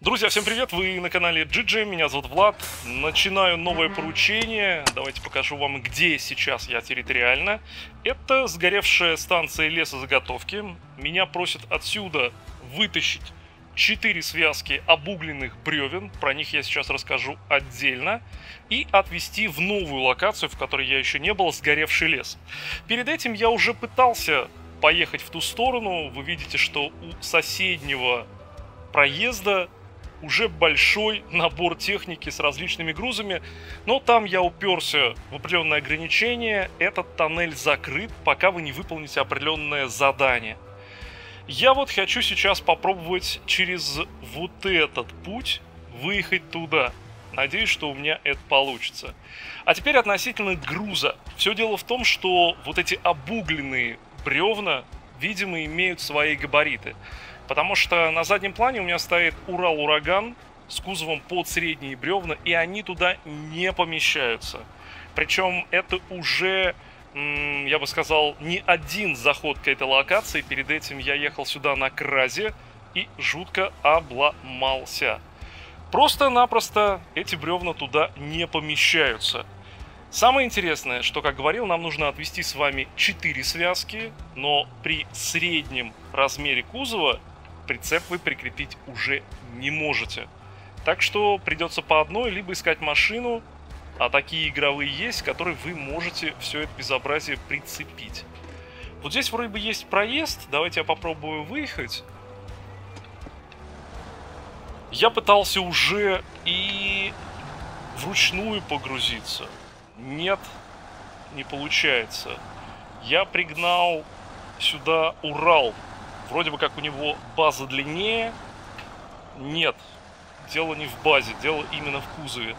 Друзья, всем привет, вы на канале GG, меня зовут Влад. Начинаю новое поручение. Давайте покажу вам, где сейчас я территориально. Это сгоревшая станция лесозаготовки. Меня просят отсюда вытащить 4 связки обугленных бревен. Про них я сейчас расскажу отдельно. И отвезти в новую локацию, в которой я еще не был, сгоревший лес. Перед этим я уже пытался поехать в ту сторону. Вы видите, что у соседнего проезда уже большой набор техники с различными грузами, но там я уперся в определенное ограничение, этот тоннель закрыт, пока вы не выполните определенное задание. Я вот хочу сейчас попробовать через вот этот путь выехать туда. Надеюсь, что у меня это получится. А теперь относительно груза. Все дело в том, что вот эти обугленные бревна, видимо, имеют свои габариты. Потому что на заднем плане у меня стоит Урал Ураган с кузовом под средние бревна, и они туда не помещаются. Причем это уже, я бы сказал, не один заход к этой локации. Перед этим я ехал сюда на Кразе и жутко обломался. Просто-напросто эти бревна туда не помещаются. Самое интересное, что, как говорил, нам нужно отвезти с вами 4 связки, но при среднем размере кузова прицеп вы прикрепить уже не можете. Так что придется по одной, либо искать машину, а такие игровые есть, к которой вы можете все это безобразие прицепить. Вот здесь вроде бы есть проезд, давайте я попробую выехать. Я пытался уже и вручную погрузиться. Нет, не получается. Я пригнал сюда Урал. Вроде бы как у него база длиннее. Нет, дело не в базе, дело именно в кузове.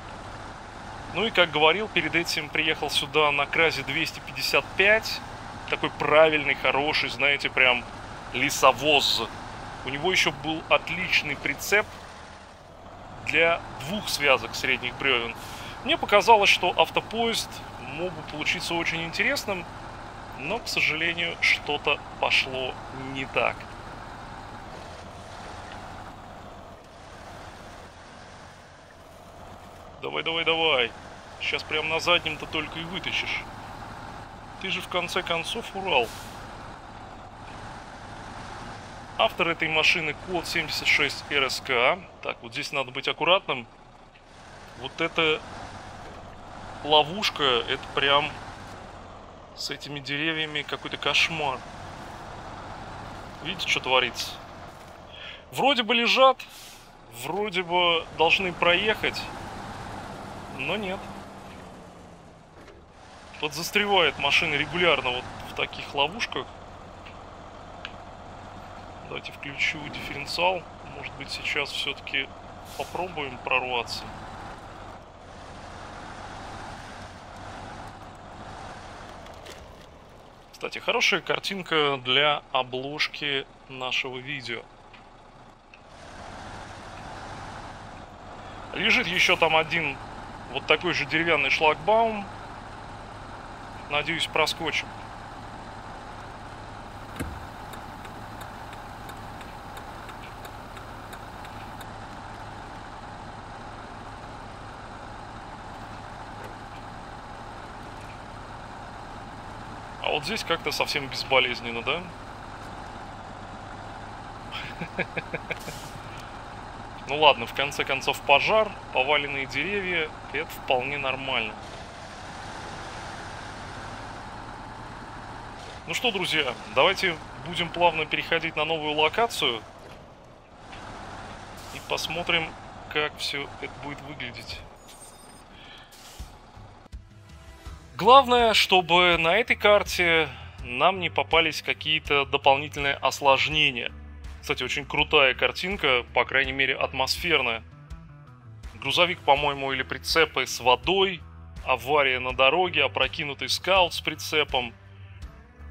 Ну и, как говорил, перед этим приехал сюда на Кразе 255. Такой правильный, хороший, знаете, прям лесовоз. У него еще был отличный прицеп для 2 связок средних бревен. Мне показалось, что автопоезд мог бы получиться очень интересным. Но, к сожалению, что-то пошло не так. Давай, давай, давай. Сейчас прям на заднем-то только и вытащишь. Ты же в конце концов Урал. Автор этой машины код 76 RSK. Так, вот здесь надо быть аккуратным. Вот эта ловушка, это прям... С этими деревьями какой-то кошмар. Видите, что творится? Вроде бы лежат, вроде бы должны проехать, но нет. Подзастревает машина регулярно вот в таких ловушках. Давайте включу дифференциал. Может быть, сейчас все-таки попробуем прорваться. Кстати, хорошая картинка для обложки нашего видео. Лежит еще там один вот такой же деревянный шлагбаум. Надеюсь, проскочим. Вот здесь как-то совсем безболезненно, да? Ну ладно, в конце концов пожар, поваленные деревья, это вполне нормально. Ну что, друзья, давайте будем плавно переходить на новую локацию. И посмотрим, как все это будет выглядеть. Главное, чтобы на этой карте нам не попались какие-то дополнительные осложнения. Кстати, очень крутая картинка, по крайней мере атмосферная. Грузовик, по-моему, или прицепы с водой, авария на дороге, опрокинутый скаут с прицепом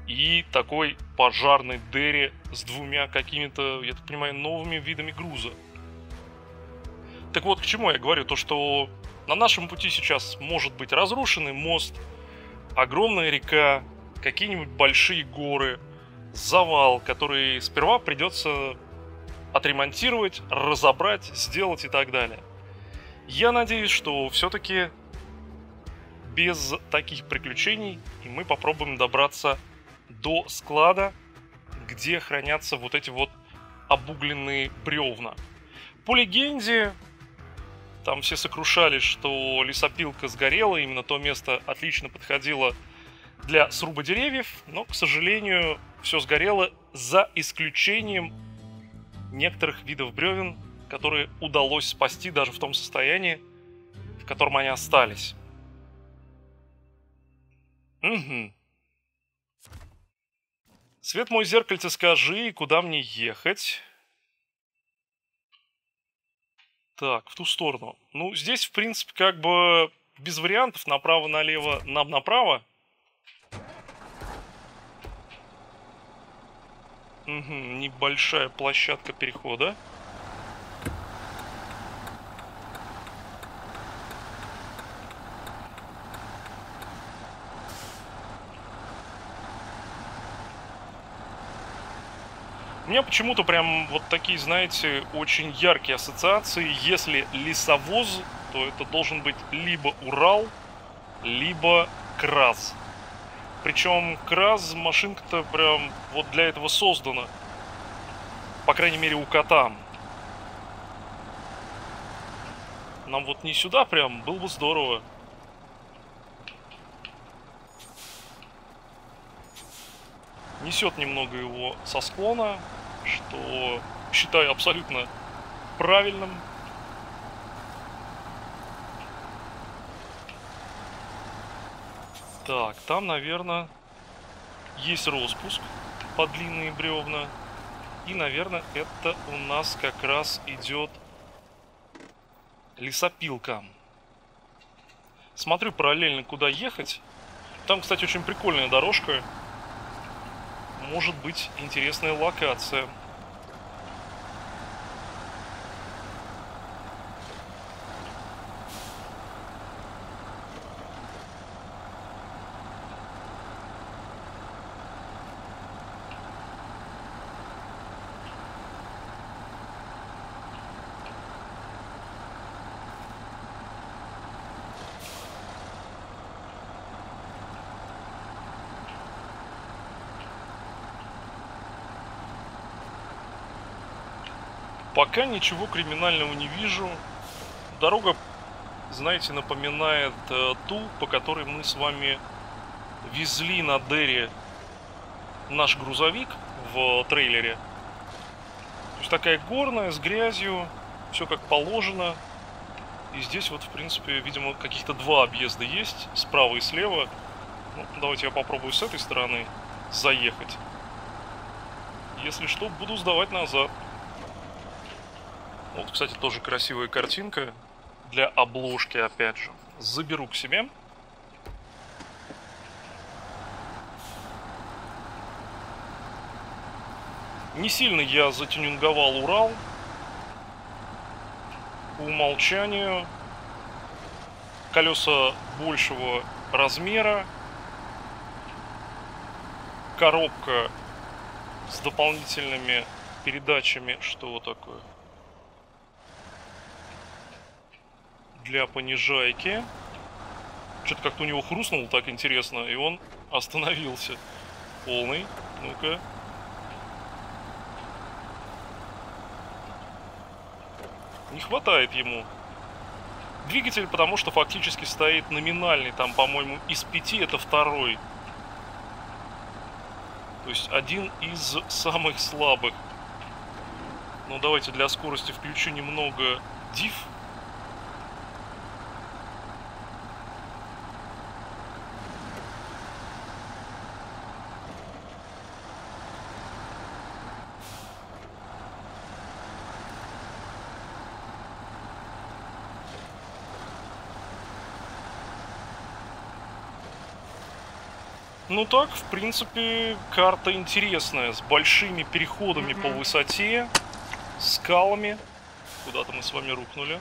и такой пожарный дерри с 2 какими-то, я так понимаю, новыми видами груза. Так вот, к чему я говорю, то что на нашем пути сейчас может быть разрушенный мост, огромная река, какие-нибудь большие горы, завал, который сперва придется отремонтировать, разобрать, сделать и так далее. Я надеюсь, что все-таки без таких приключений и мы попробуем добраться до склада, где хранятся вот эти вот обугленные бревна. По легенде, там все сокрушались, что лесопилка сгорела, именно то место отлично подходило для сруба деревьев, но, к сожалению, все сгорело за исключением некоторых видов бревен, которые удалось спасти даже в том состоянии, в котором они остались. Угу. Свет мой, зеркальце, скажи, куда мне ехать? Так, в ту сторону. Ну, здесь, в принципе, как бы без вариантов. Направо-налево, нам направо. Угу, небольшая площадка перехода. У меня почему-то прям вот такие, знаете, очень яркие ассоциации. Если лесовоз, то это должен быть либо Урал, либо Краз. Причем Краз машинка-то прям вот для этого создана. По крайней мере, у кота. Нам вот не сюда прям, было бы здорово. Несет немного его со склона, что считаю абсолютно правильным. Так, там, наверное, есть распуск под длинные бревна. И, наверное, это у нас как раз идет лесопилка. Смотрю параллельно, куда ехать. Там, кстати, очень прикольная дорожка. Может быть, интересная локация. Пока ничего криминального не вижу. Дорога, знаете, напоминает ту, по которой мы с вами везли на Дере наш грузовик в трейлере. То есть такая горная, с грязью, все как положено. И здесь вот, в принципе, видимо, каких-то два объезда есть, справа и слева. Ну, давайте я попробую с этой стороны заехать. Если что, буду сдавать назад. Вот, кстати, тоже красивая картинка для обложки, опять же. Заберу к себе. Не сильно я затюнинговал Урал. По умолчанию колеса большего размера. Коробка с дополнительными передачами. Что такое? Для понижайки. Что-то как-то у него хрустнуло так интересно, и он остановился. Полный. Ну-ка. Не хватает ему. Двигатель, потому что фактически стоит номинальный. Там, по-моему, из 5 это второй. То есть один из самых слабых. Ну, давайте для скорости включу немного диф. Ну так, в принципе, карта интересная, с большими переходами по высоте, скалами. Куда-то мы с вами рухнули.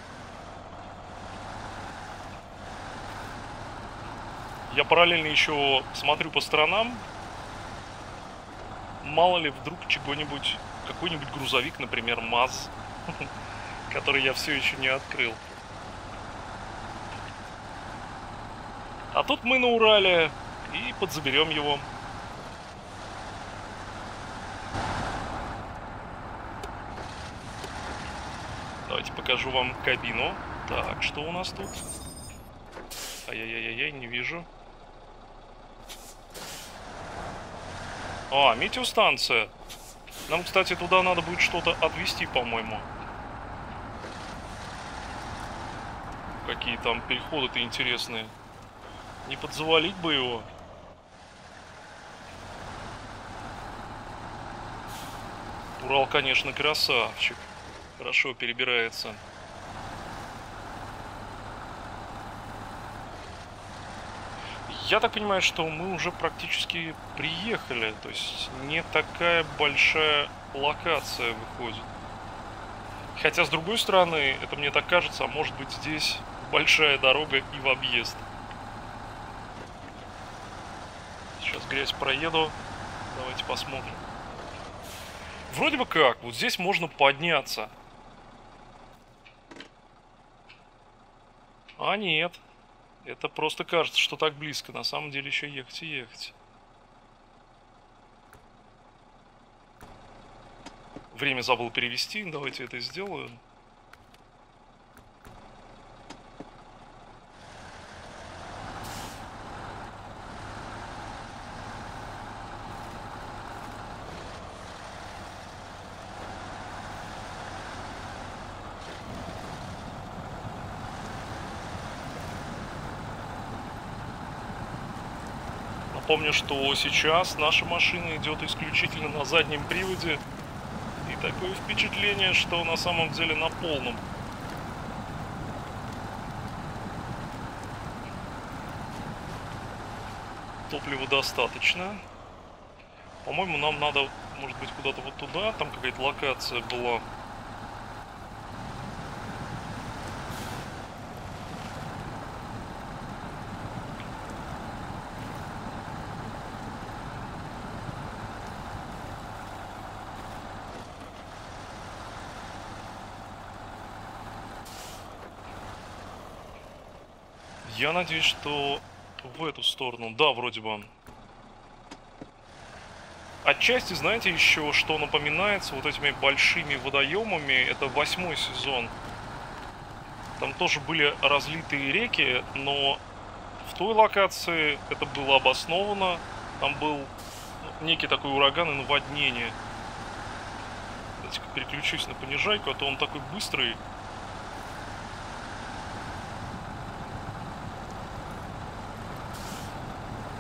Я параллельно еще смотрю по сторонам. Мало ли, вдруг чего-нибудь какой-нибудь грузовик, например, МАЗ, который я все еще не открыл. А тут мы на Урале и подзаберем его. Давайте покажу вам кабину. Так, что у нас тут? Ай-яй-яй-яй, не вижу. А, метеостанция. Нам, кстати, туда надо будет что-то отвезти, по-моему. Какие там переходы-то интересные. Не подзавалить бы его. Урал, конечно, красавчик. Хорошо перебирается. Я так понимаю, что мы уже практически приехали. То есть не такая большая локация выходит. Хотя, с другой стороны, это мне так кажется, а может быть здесь большая дорога и в объезд. Сейчас грязь проеду. Давайте посмотрим. Вроде бы как, вот здесь можно подняться. А нет. Это просто кажется, что так близко. На самом деле еще ехать и ехать. Время забыл перевести. Давайте это сделаю. Помню, что сейчас наша машина идет исключительно на заднем приводе. И такое впечатление, что на самом деле на полном. Топлива достаточно. По-моему, нам надо, может быть, куда-то вот туда. Там какая-то локация была. Я надеюсь, что в эту сторону. Да, вроде бы. Отчасти, знаете, еще что напоминается вот этими большими водоемами. Это 8-й сезон. Там тоже были разлитые реки, но в той локации это было обосновано. Там был некий такой ураган и наводнение. Давайте-ка переключусь на понижайку, а то он такой быстрый.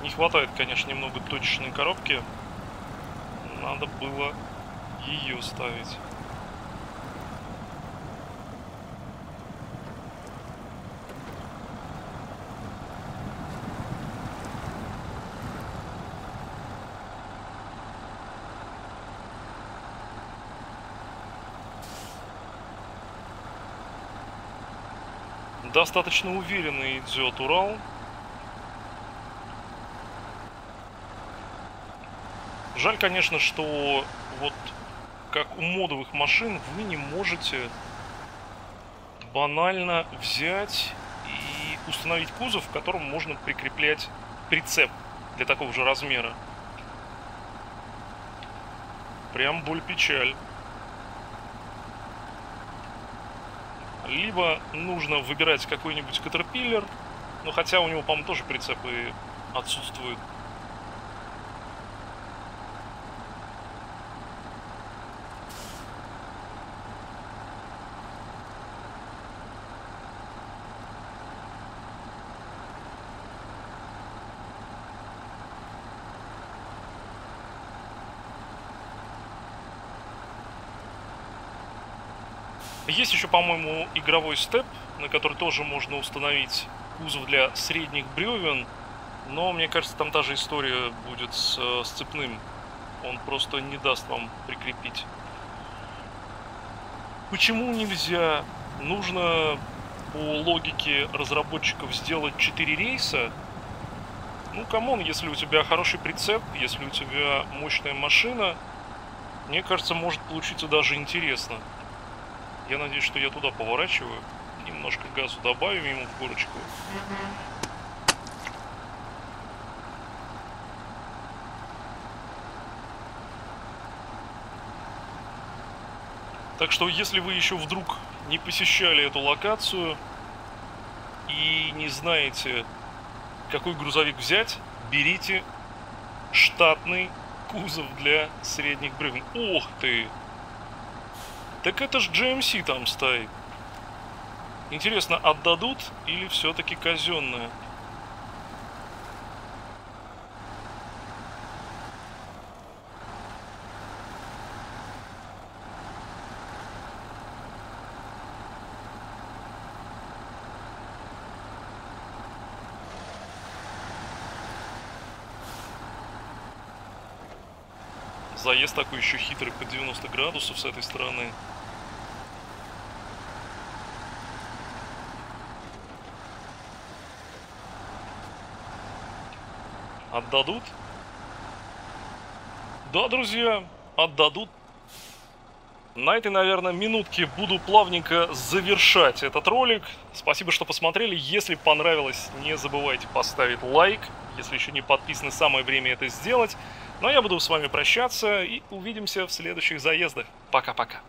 Не хватает, конечно, немного точечной коробки. Надо было ее ставить. Достаточно уверенно идет Урал. Жаль, конечно, что вот как у модовых машин вы не можете банально взять и установить кузов, к которому можно прикреплять прицеп для такого же размера. Прям боль-печаль. Либо нужно выбирать какой-нибудь Caterpillar, но хотя у него, по-моему, тоже прицепы отсутствуют. Есть еще, по-моему, игровой степ, на который тоже можно установить кузов для средних бревен, но, мне кажется, там та же история будет с сцепным. Он просто не даст вам прикрепить. Почему нельзя? Нужно по логике разработчиков сделать 4 рейса. Ну, камон, если у тебя хороший прицеп, если у тебя мощная машина, Мне кажется, может получиться даже интересно. Я надеюсь, что я туда поворачиваю. Немножко газу добавим ему в горочку. Так что, если вы еще вдруг не посещали эту локацию и не знаете, какой грузовик взять, берите штатный кузов для средних бревен. Ох ты! Так это ж GMC там стоит. Интересно, отдадут или все-таки казенное? Заезд такой еще хитрый, под 90 градусов с этой стороны. Отдадут? Да, друзья, отдадут. На этой, наверное, минутке буду плавненько завершать этот ролик. Спасибо, что посмотрели. Если понравилось, не забывайте поставить лайк. Если еще не подписаны, самое время это сделать. Ну а я буду с вами прощаться и увидимся в следующих заездах. Пока-пока.